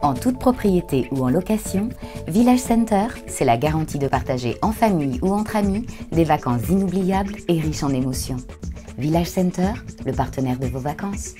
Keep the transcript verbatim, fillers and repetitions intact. En toute propriété ou en location, Village Center, c'est la garantie de partager en famille ou entre amis des vacances inoubliables et riches en émotions. Village Center, le partenaire de vos vacances.